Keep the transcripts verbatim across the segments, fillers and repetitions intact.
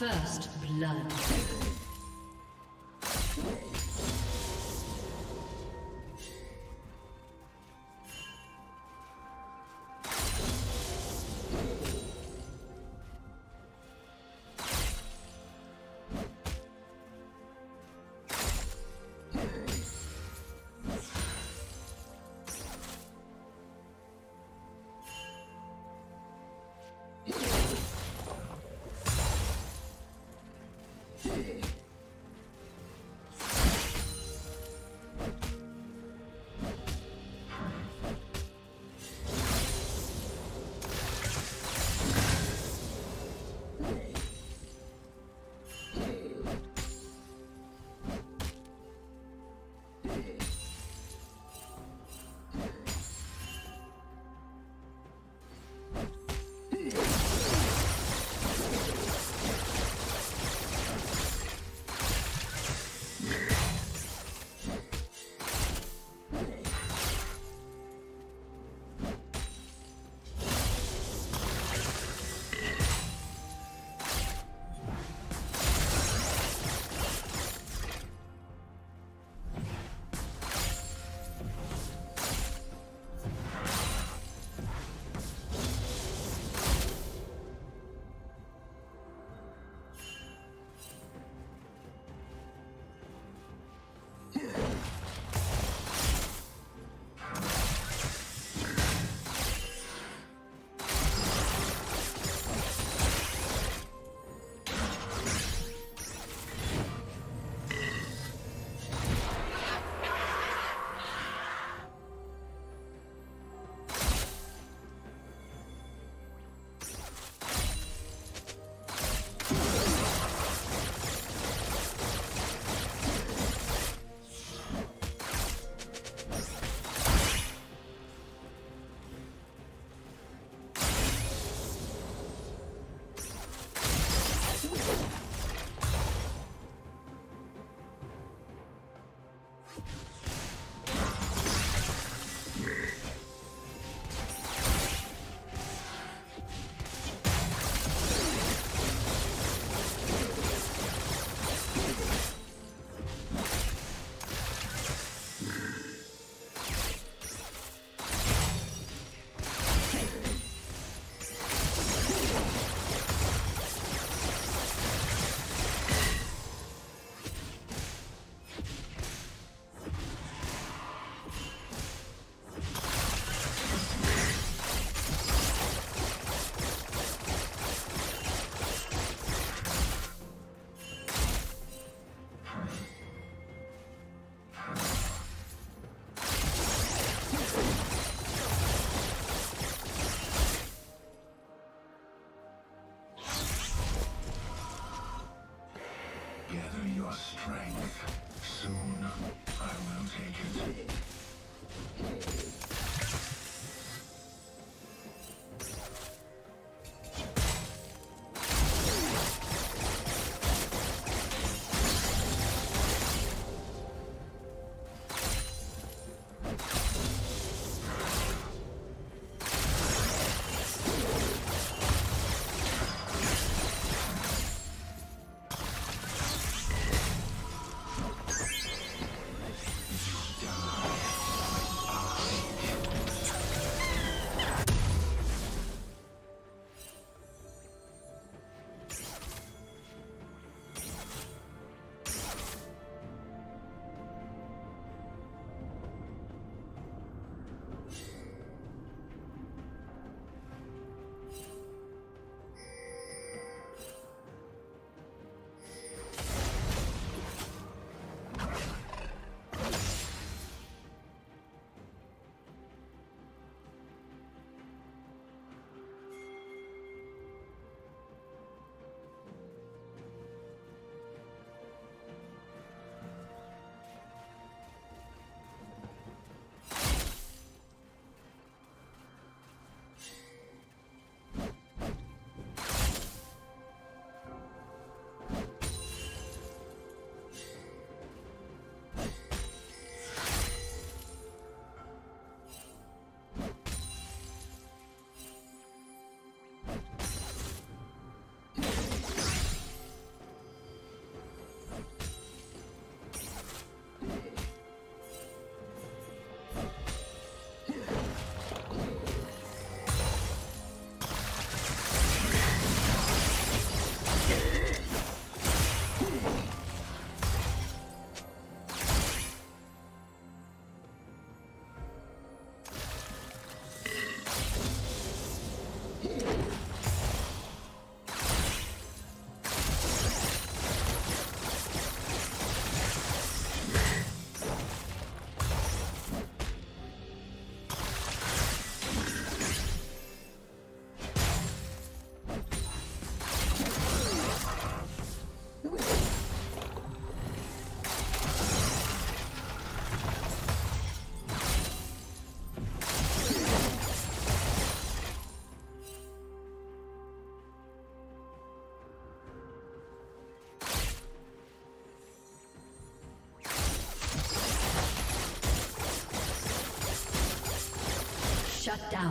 First blood. Shut down.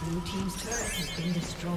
Blue team's turret has been destroyed.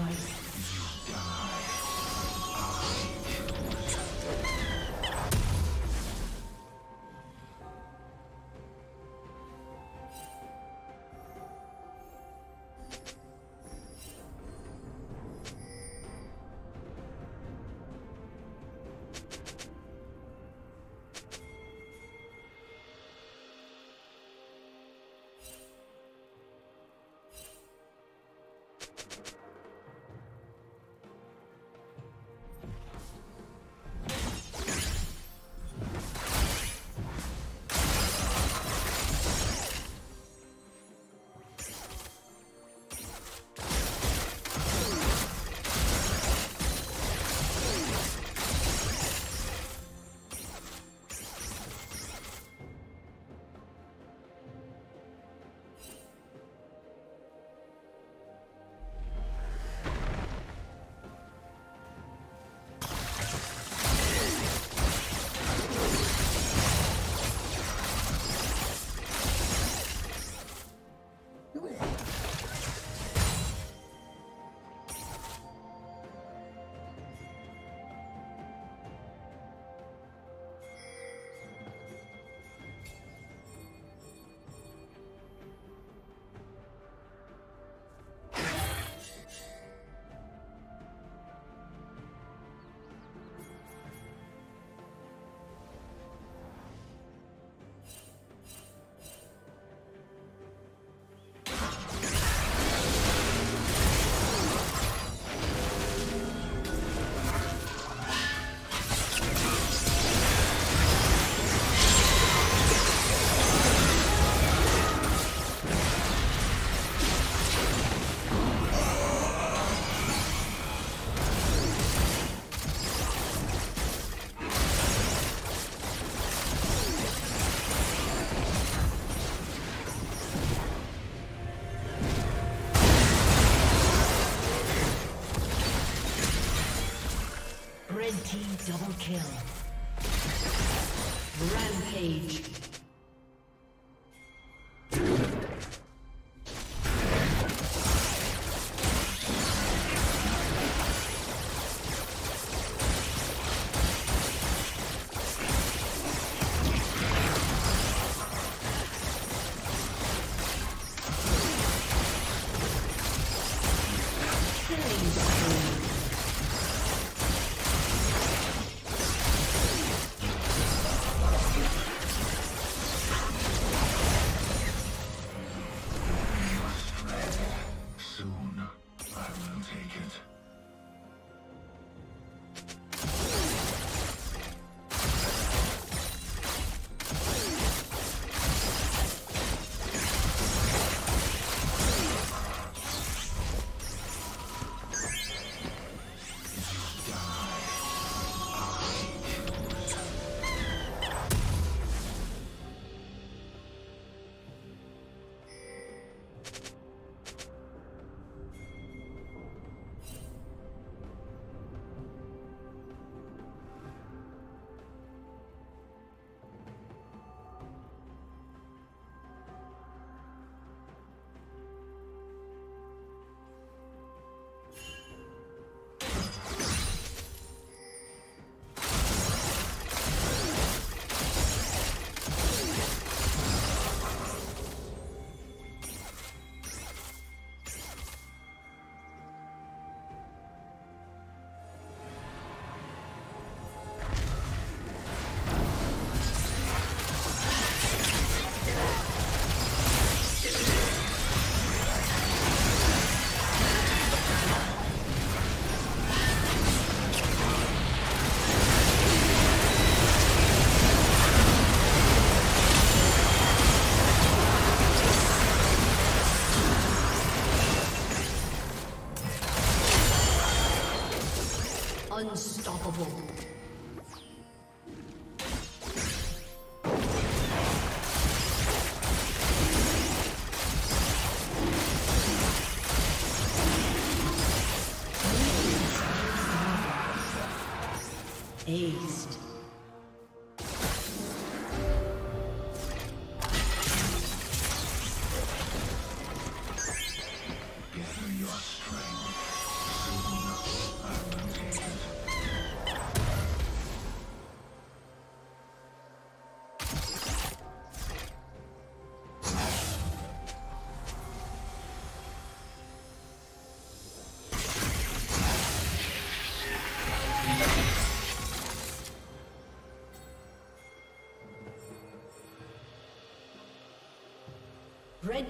You double kill. Rampage. Unstoppable. Aced. Red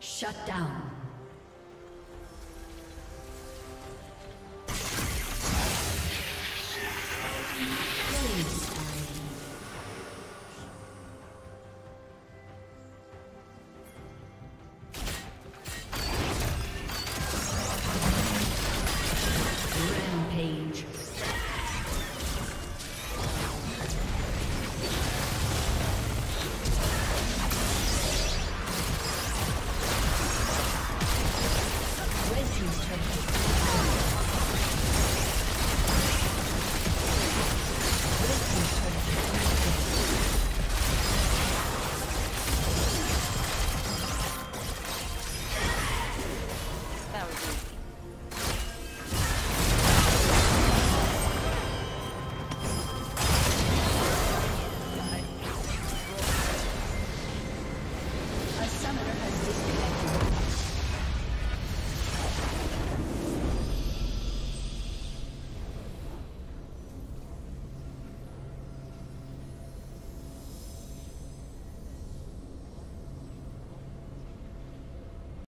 Shut down.